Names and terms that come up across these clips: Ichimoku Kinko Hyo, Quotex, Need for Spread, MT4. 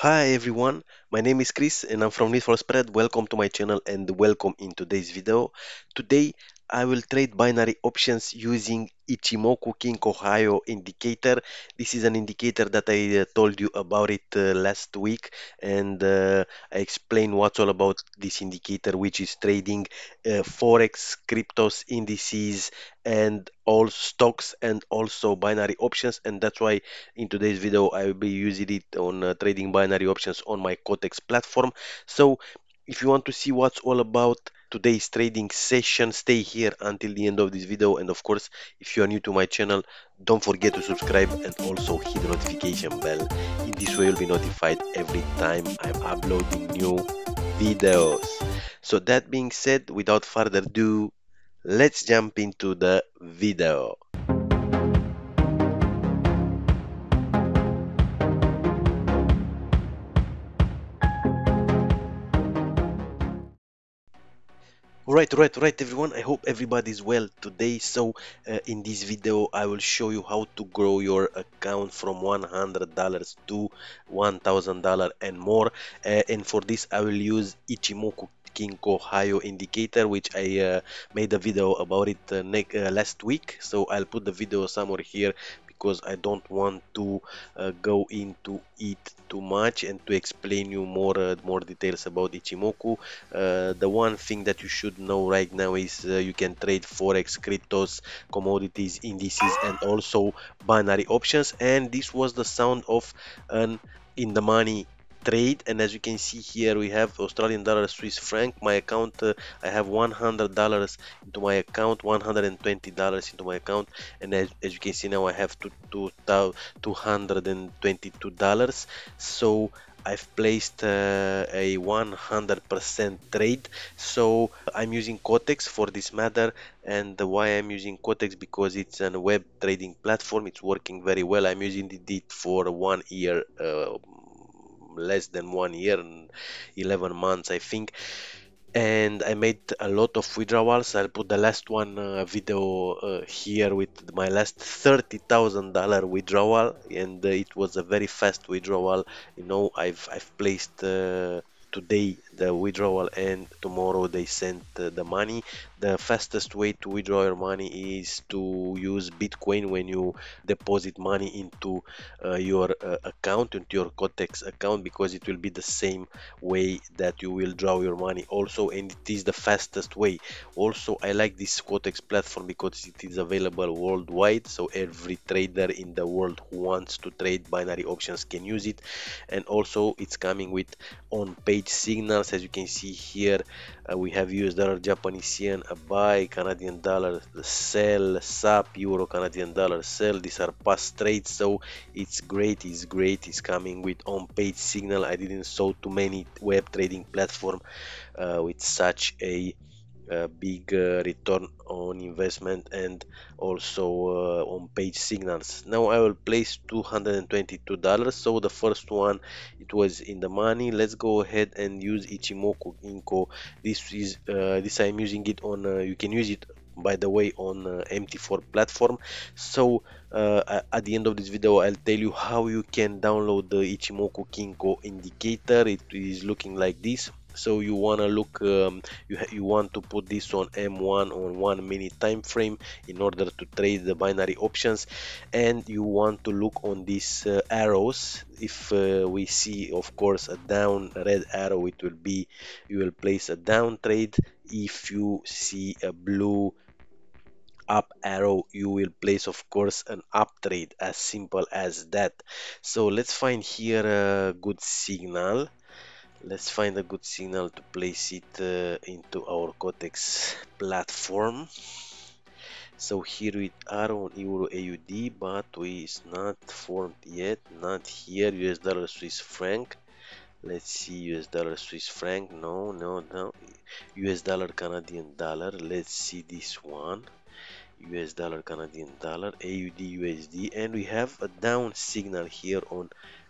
Hi everyone, my name is Chris and I'm from Need for Spread. Welcome to my channel and welcome in today's video. Today I will trade binary options using Ichimoku Kinko Hyo indicator. This is an indicator that I told you about it last week, and I explained what's all about this indicator, which is trading forex, cryptos, indices, and all stocks, and also binary options. And that's why in today's video I will be using it on trading binary options on my Quotex platform. So if you want to see what's all about today's trading session, stay here until the end of this video. And of course, if you are new to my channel, don't forget to subscribe and also hit the notification bell. In this way, you'll be notified every time I'm uploading new videos. So that being said, without further ado, let's jump into the video. Right everyone, I hope everybody's well today. So in this video I will show you how to grow your account from $100 to $1,000 and more, and for this I will use Ichimoku Kinko Hyo indicator, which I made a video about it last week. So I'll put the video somewhere here because I don't want to go into it too much and to explain you more details about Ichimoku. The one thing that you should know right now is you can trade forex, cryptos, commodities, indices, and also binary options. And this was the sound of an in the money trade, and as you can see here we have Australian dollar, Swiss franc. My account, I have $100 into my account, $120 into my account, and as you can see now I have $222. So I've placed a 100% trade. So I'm using Quotex for this matter. And why I'm using Quotex? Because it's a web trading platform. It's working very well. I'm using it for 1 year, less than 1 year and 11 months I think, and I made a lot of withdrawals. I'll put the last one video here with my last $30,000 withdrawal, and it was a very fast withdrawal. You know, I've placed today the withdrawal and tomorrow they sent the money. The fastest way to withdraw your money is to use Bitcoin when you deposit money into your account, into your Quotex account, because it will be the same way that you will draw your money also, and it is the fastest way. Also, I like this Quotex platform because it is available worldwide, so every trader in the world who wants to trade binary options can use it. And also it's coming with on-page signals. As you can see here, we have US dollar, Japanese yen, a buy, Canadian dollar sell, SAP, euro, Canadian dollar sell. These are past trades, so it's great. It's coming with on-page signal. I didn't saw too many web trading platform with such a big return on investment and also on page signals. Now I will place $222. So the first one, it was in the money. Let's go ahead and use Ichimoku Kinko. This is this I'm using it on you can use it by the way on MT4 platform. So at the end of this video I'll tell you how you can download the Ichimoku Kinko indicator. It is looking like this. So you want to look, you want to put this on M1 on 1 minute time frame in order to trade the binary options, and you want to look on these arrows. If we see, of course, a down red arrow, it will be you will place a down trade. If you see a blue up arrow, you will place, of course, an up trade. As simple as that. So let's find here a good signal. Let's find a good signal to place it into our Quotex platform. So here we are on euro AUD, but it's not formed yet, not here. US dollar, Swiss franc. Let's see, US dollar, Swiss franc. No, US dollar, Canadian dollar. Let's see this one. US dollar, Canadian dollar, AUD, USD, and we have a down signal here on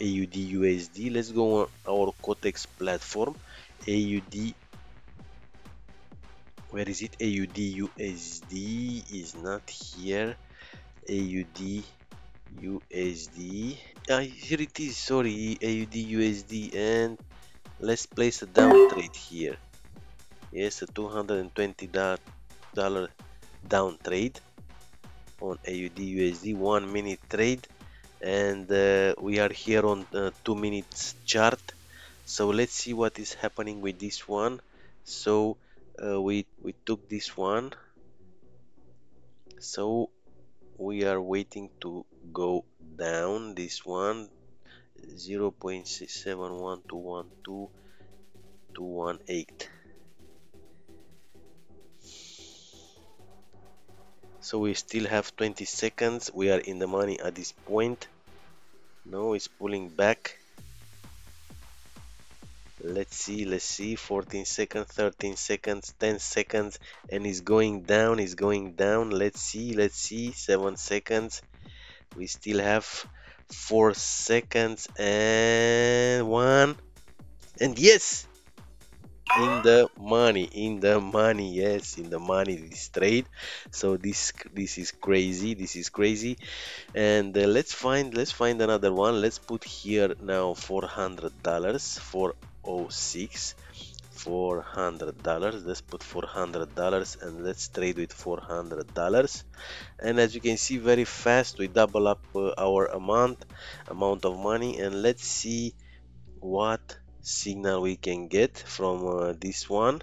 AUD USD. Let's go on our Quotex platform. AUD, where is it? AUD USD is not here. AUD USD. Here it is, sorry, AUD USD, and let's place a down trade here. Yes, a $220 down trade on AUD USD, 1 minute trade, and we are here on 2 minutes chart. So let's see what is happening with this one. So we took this one, so we are waiting to go down this one, 0.671212218. So we still have 20 seconds. We are in the money at this point. No, it's pulling back. Let's see, 14 seconds, 13 seconds, 10 seconds, and it's going down, it's going down. Let's see, 7 seconds. We still have 4 seconds and 1. And yes! In the money, in the money, yes, in the money, this trade. So this is crazy, this is crazy. And let's find another one. Let's put here now $400, 406, $400. Let's put $400 and let's trade with $400. And as you can see, very fast we double up our amount of money. And let's see what signal we can get from this one.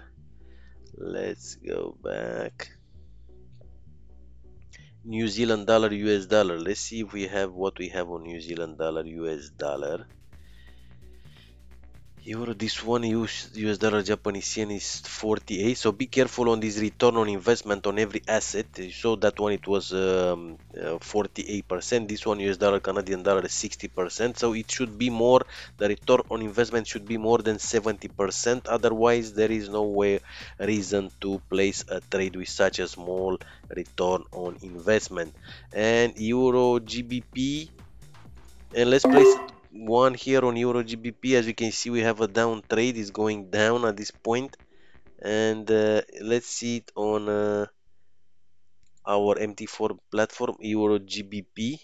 Let's go back. New Zealand dollar, US dollar. Let's see if we have what we have on New Zealand dollar, US dollar. Euro, this one, US dollar, Japanese yen is 48. So be careful on this return on investment on every asset. So that one, it was 48%. This one, US dollar, Canadian dollar, 60%. So it should be more, the return on investment should be more than 70%. Otherwise, there is no way reason to place a trade with such a small return on investment. And Euro GBP, and let's place one here on Euro GBP. As you can see, we have a down trade, is going down at this point. And let's see it on our MT4 platform, Euro GBP.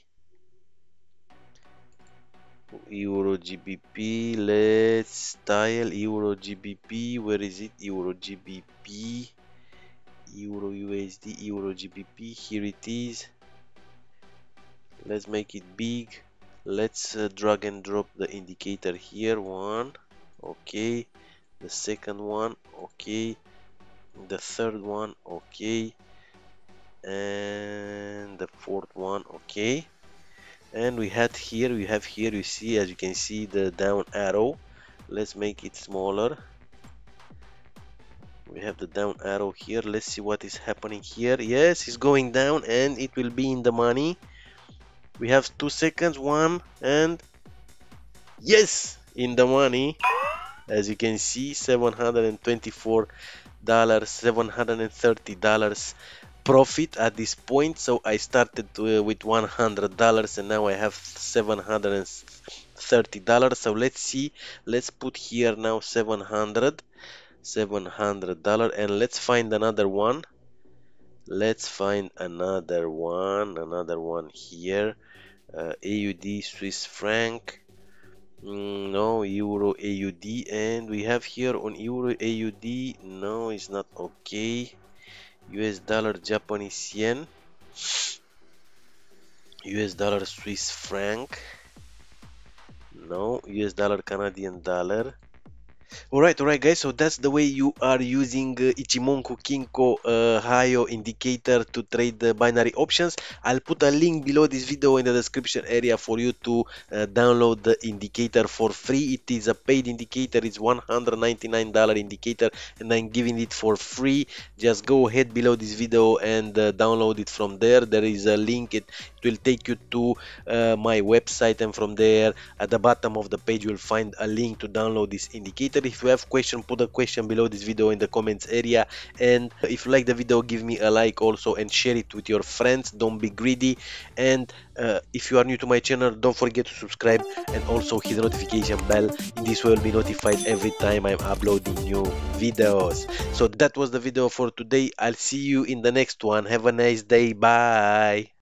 Euro GBP, let's dial Euro GBP. Where is it? Euro GBP, Euro USD, Euro GBP. Here it is. Let's make it big. Let's drag and drop the indicator here. One, okay, the second one, okay, the third one, okay, and the fourth one, okay. And we have here, you see, as you can see, the down arrow. Let's make it smaller. We have the down arrow here. Let's see what is happening here. Yes, it's going down and it will be in the money. We have 2 seconds, one, and yes, in the money. As you can see, $724, $730 profit at this point. So I started with $100 and now I have $730. So let's see, let's put here now $700, and let's find another one. Let's find another one here. AUD Swiss franc, no, Euro AUD, and we have here on Euro AUD, no, it's not okay. US dollar Japanese yen, US dollar Swiss franc, no, US dollar Canadian dollar. All right guys, so that's the way you are using Ichimoku Kinko Hyo indicator to trade the binary options. I'll put a link below this video in the description area for you to download the indicator for free. It is a paid indicator, it's $199 indicator, and I'm giving it for free. Just go ahead below this video and download it from there. There is a link, it will take you to my website, and from there at the bottom of the page you'll find a link to download this indicator. If you have question, put a question below this video in the comments area, and if you like the video, give me a like also and share it with your friends. Don't be greedy, and if you are new to my channel, don't forget to subscribe and also hit the notification bell. In this way you'll be notified every time I'm uploading new videos. So that was the video for today. I'll see you in the next one. Have a nice day. Bye.